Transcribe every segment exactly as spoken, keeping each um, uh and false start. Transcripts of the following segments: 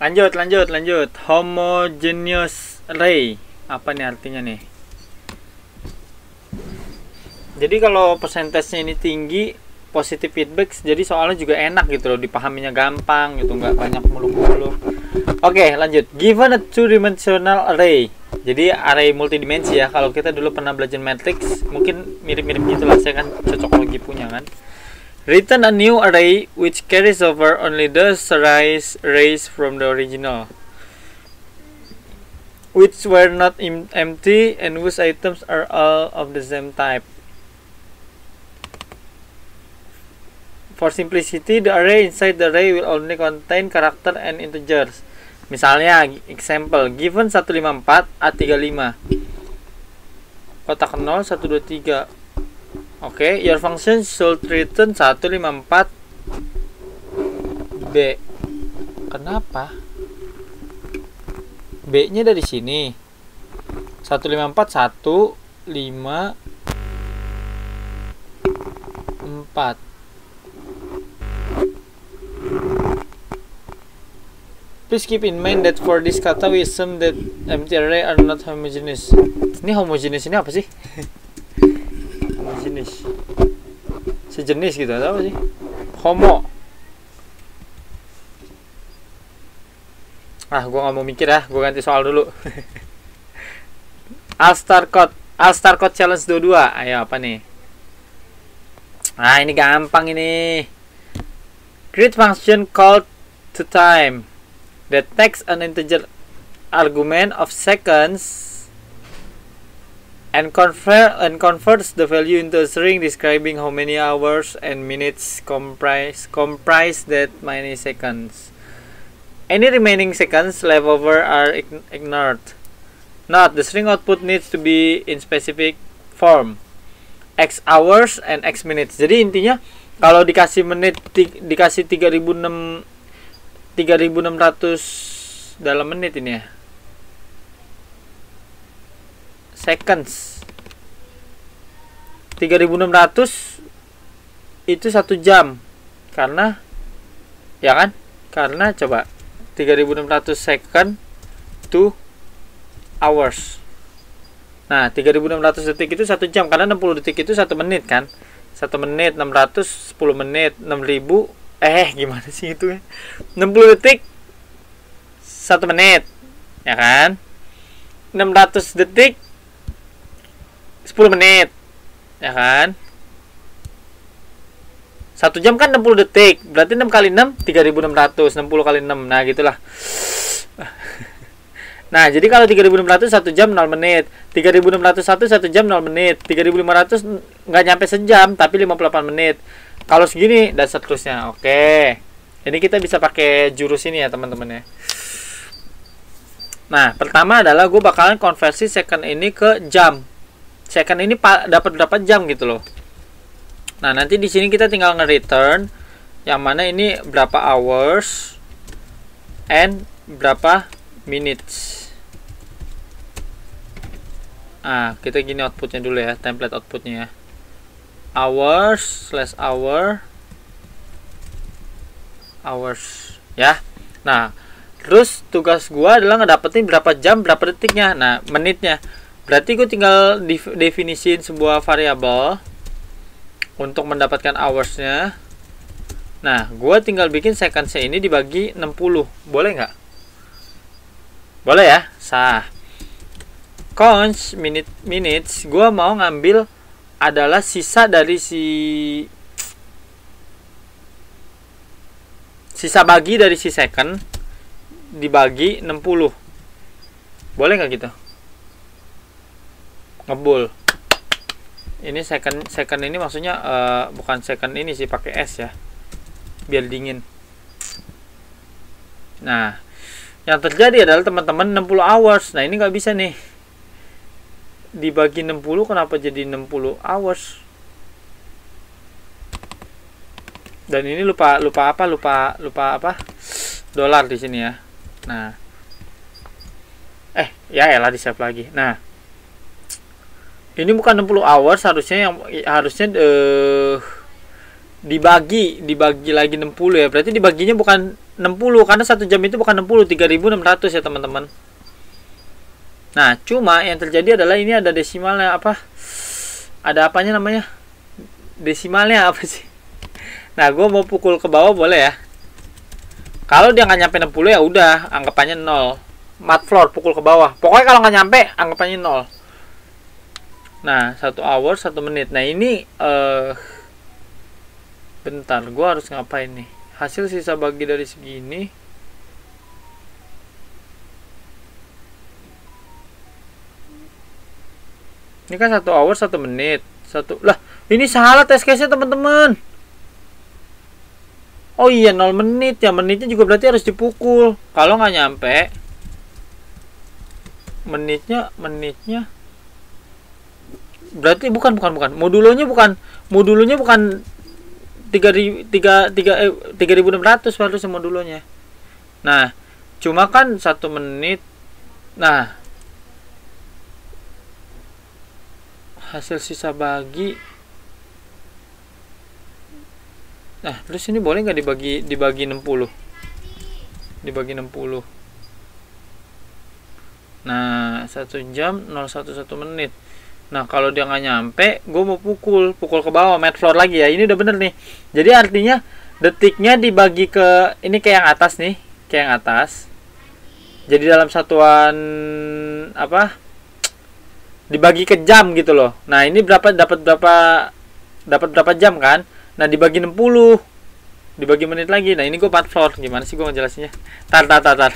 Lanjut, lanjut, lanjut. Homogeneous array. Apa nih artinya nih? Jadi kalau persentasenya ini tinggi, positive feedback, jadi soalnya juga enak gitu loh, dipahaminya gampang gitu, nggak banyak muluk-muluk. Oke, lanjut. Given a two-dimensional array. Jadi array multidimensi ya. Kalau kita dulu pernah belajar matrix, mungkin mirip-mirip gitulah. Saya kan cocok lagi punya kan. Return a new array which carries over only the arrays raised from the original, which were not empty and whose items are all of the same type. For simplicity, the array inside the array will only contain character and integers. Misalnya, example, given seratus lima puluh empat, A tiga puluh lima, kotak nol, seratus dua puluh tiga. Oke, okay, your function should return seratus lima puluh empat B. Kenapa? B-nya dari sini. seratus lima puluh empat, seratus lima puluh empat. Please keep in mind that for this kata we assume that empty array are not homogeneous. Ini homogeneous ini apa sih? Homogeneous, sejenis gitu atau apa sih? Homo. Ah, gua nggak mau mikir ah, gua ganti soal dulu. Alstar Code, Alstar Code Challenge dua puluh dua. Ayo apa nih? Ah, ini gampang ini. Create function called to time that takes an integer argument of seconds and confer and converts the value into a string describing how many hours and minutes comprise comprise that many seconds. Any remaining seconds left over are ignored. Note, the string output needs to be in specific form. X hours and X minutes. Jadi intinya kalau dikasih menit di, dikasih tiga ribu enam ratus tiga ribu enam ratus dalam menit ini ya, seconds. Tiga ribu enam ratus itu satu jam, karena ya kan, karena coba tiga ribu enam ratus second to hours. Nah, tiga ribu enam ratus detik itu satu jam, karena enam puluh detik itu satu menit kan. Satu menit, enam ratus, sepuluh menit, enam ribu. Eh, gimana sih itu ya? enam puluh detik satu menit, ya kan? enam ratus detik sepuluh menit, ya kan? satu jam kan enam puluh detik. Berarti enam kali enam, tiga ribu enam ratus, enam puluh kali enam. Nah, gitulah. Nah, jadi kalau tiga ribu enam ratus satu jam nol menit, tiga ribu enam ratus satu satu jam nol menit, tiga ribu lima ratus nggak nyampe sejam tapi lima puluh delapan menit. Kalau segini dan seterusnya. Oke. Ini kita bisa pakai jurus ini ya, teman-teman ya. Nah, pertama adalah gue bakalan konversi second ini ke jam. Second ini dapat berapa jam gitu loh. Nah, nanti di sini kita tinggal nge-return yang mana ini berapa hours and berapa minutes. Ah, kita gini outputnya dulu ya, template outputnya ya. Hours slash hour hours ya. Nah, terus tugas gua adalah ngedapetin berapa jam berapa detiknya. Nah, menitnya berarti gua tinggal definisiin sebuah variabel untuk mendapatkan hoursnya. Nah, gua tinggal bikin secondsnya ini dibagi enam puluh, boleh nggak? Boleh ya, sah. Const minute minutes gua mau ngambil adalah sisa dari si sisa bagi dari si second dibagi enam puluh. Boleh nggak gitu? Ngebul. Ini second second ini maksudnya uh, bukan second ini sih, pakai S ya. Biar dingin. Nah, yang terjadi adalah teman-teman enam puluh hours. Nah, ini nggak bisa nih. Dibagi enam puluh, kenapa jadi enam puluh hours? Dan ini lupa lupa apa? Lupa lupa apa? Dolar di sini ya. Nah. Eh, ya elah di-save lagi. Nah. Ini bukan enam puluh hours, harusnya yang harusnya eh dibagi, dibagi lagi enam puluh ya. Berarti dibaginya bukan enam puluh enam puluh, karena satu jam itu bukan enam puluh, tiga ribu enam ratus ya teman-teman. Nah, cuma yang terjadi adalah ini ada desimalnya, apa? Ada apanya namanya? Desimalnya apa sih? Nah, gue mau pukul ke bawah boleh ya. Kalau dia nggak nyampe enam puluh ya udah, anggapannya nol. Mat floor, pukul ke bawah. Pokoknya kalau nggak nyampe, anggapannya nol. Nah, satu hour, satu menit. Nah, ini uh, bentar, gue harus ngapain nih? Hasil sisa bagi dari segini. Ini kan satu hour, satu menit, satu lah. Ini salah test case-nya teman-teman. Oh iya, nol menit ya, menitnya juga berarti harus dipukul. Kalau nggak nyampe, menitnya, menitnya, berarti bukan, bukan, bukan. Modulonya bukan, modulonya bukan tiga ribu, tiga, tiga, eh, tiga ribu enam ratus harusnya modulonya. Nah, cuma kan satu menit. Nah, hasil sisa bagi. Nah, terus ini boleh nggak dibagi dibagi enam puluh? Dibagi enam puluh. Nah, satu jam nol satu satu menit. Nah, kalau dia nggak nyampe, gue mau pukul, pukul ke bawah, mat floor lagi ya. Ini udah bener nih. Jadi artinya detiknya dibagi ke ini, kayak yang atas nih, kayak yang atas. Jadi dalam satuan apa? Dibagi ke jam gitu loh. Nah, ini berapa, dapat berapa, dapat berapa jam kan? Nah, dibagi enam puluh. Dibagi menit lagi. Nah, ini gue mat floor. Gimana sih gue ngejelasinnya? Tar tar tar tar.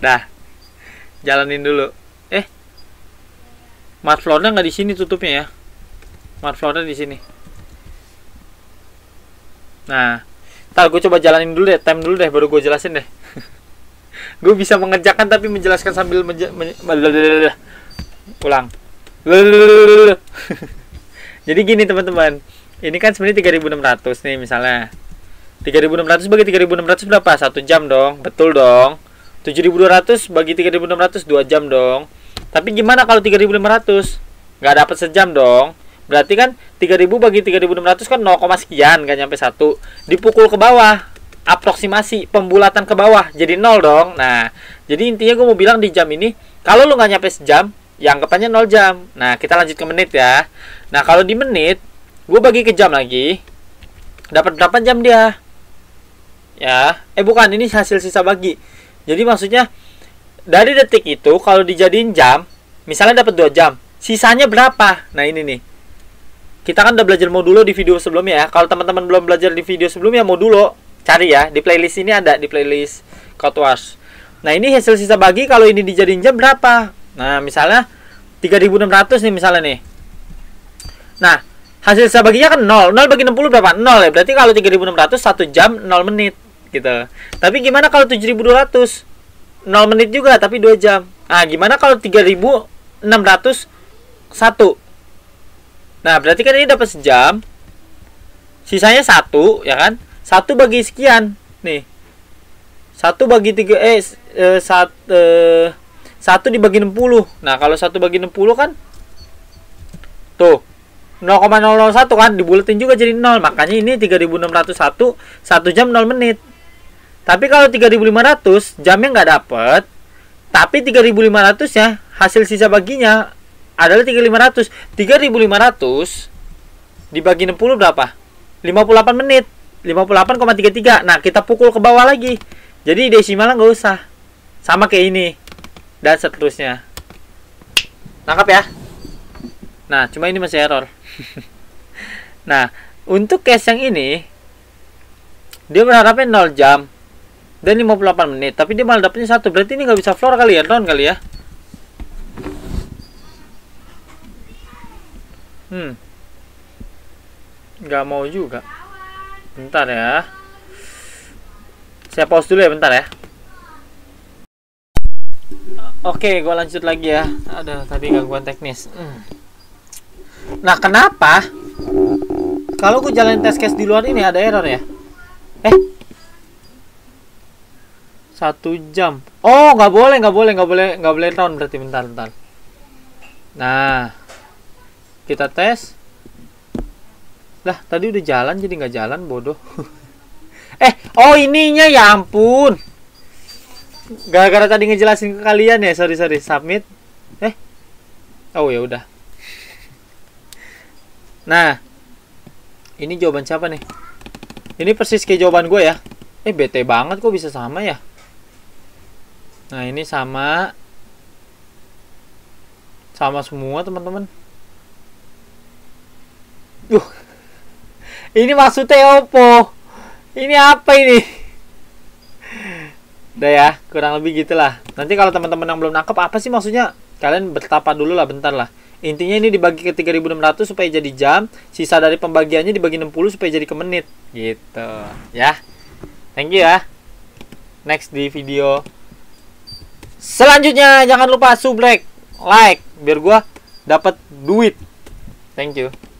Dah. Jalanin dulu. Eh. Mat floor-nya nggak di sini tutupnya ya. Mat floor-nya di sini. Nah, tar gue coba jalanin dulu deh, time dulu deh, baru gue jelasin deh. Gue bisa mengerjakan tapi menjelaskan sambil menje menje pulang. Jadi gini teman-teman, ini kan sebenarnya tiga ribu enam ratus nih misalnya. tiga ribu enam ratus bagi tiga ribu enam ratus berapa? satu jam dong, betul dong. tujuh ribu dua ratus bagi tiga ribu enam ratus dua jam dong. Tapi gimana kalau tiga ribu lima ratus? Nggak dapat sejam dong. Berarti kan tiga ribu bagi tiga ribu enam ratus kan nol, sekian, nggak nyampe satu. Dipukul ke bawah, aproksimasi, pembulatan ke bawah, jadi nol dong. Nah, jadi intinya gue mau bilang di jam ini, kalau lu nggak nyampe sejam, yang anggapannya nol jam. Nah, kita lanjut ke menit ya. Nah, kalau di menit, gue bagi ke jam lagi. Dapat berapa jam dia? Ya, eh bukan, ini hasil sisa bagi. Jadi maksudnya dari detik itu kalau dijadiin jam, misalnya dapat dua jam. Sisanya berapa? Nah, ini nih. Kita kan udah belajar modulo di video sebelumnya ya. Kalau teman-teman belum belajar di video sebelumnya modulo, cari ya di playlist ini, ada di playlist Codewars. Nah, ini hasil sisa bagi kalau ini dijadiin jam berapa? Nah, misalnya tiga ribu enam ratus nih misalnya nih. Nah, hasil sisa baginya kan nol. nol bagi enam puluh berapa? nol ya. Berarti kalau tiga ribu enam ratus satu jam nol menit gitu. Tapi gimana kalau tujuh ribu dua ratus? nol menit juga tapi dua jam. Nah, gimana kalau tiga ribu enam ratus satu? Nah, berarti kan ini dapat sejam. Sisanya satu ya kan? satu bagi sekian nih. satu bagi tiga eh satu eh, satu dibagi enam puluh. Nah, kalau satu bagi enam puluh kan tuh nol koma nol nol satu kan dibuletin juga jadi nol. Makanya ini tiga ribu enam ratus satu satu jam nol menit. Tapi kalau tiga ribu lima ratus jamnya nggak dapet, tapi tiga ribu lima ratus ya hasil sisa baginya adalah tiga ribu lima ratus. tiga ribu lima ratus dibagi enam puluh berapa? lima puluh delapan menit. lima puluh delapan koma tiga tiga. Nah, kita pukul ke bawah lagi. Jadi desimalnya nggak usah. Sama kayak ini. Dan seterusnya. Nangkap ya. Nah, cuma ini masih error. Nah, untuk case yang ini dia berharapnya nol jam dan lima puluh delapan menit, tapi dia malah dapetnya satu. Berarti ini nggak bisa floor kali ya, down kali ya. Hmm. Nggak mau juga. Bentar ya. Saya pause dulu ya, bentar ya. Oke, gue lanjut lagi ya. Ada tadi gangguan teknis. Hmm. Nah, kenapa kalau gue jalanin test case di luar ini ada error ya? Eh, satu jam. Oh, nggak boleh, nggak boleh, nggak boleh, nggak boleh round berarti. Bentar, bentar. Nah, kita tes. Lah, tadi udah jalan jadi nggak jalan, bodoh. Eh, oh ininya, ya ampun. Gara-gara tadi ngejelasin ke kalian ya, sorry sorry, submit. Eh, oh ya udah. Nah, ini jawaban siapa nih? Ini persis kayak jawaban gue ya. Eh, bete banget kok bisa sama ya. Nah, ini sama, sama semua teman-teman. Duh, ini maksudnya opo? Ini apa ini? Udah ya, kurang lebih gitulah. Nanti kalau teman-teman yang belum nangkep apa sih maksudnya, kalian bertapa dulu lah, bentar lah. Intinya ini dibagi ke tiga ribu enam ratus supaya jadi jam, sisa dari pembagiannya dibagi enam puluh supaya jadi ke menit. Gitu, ya. Thank you ya. Next di video selanjutnya jangan lupa subrek, like biar gua dapat duit. Thank you.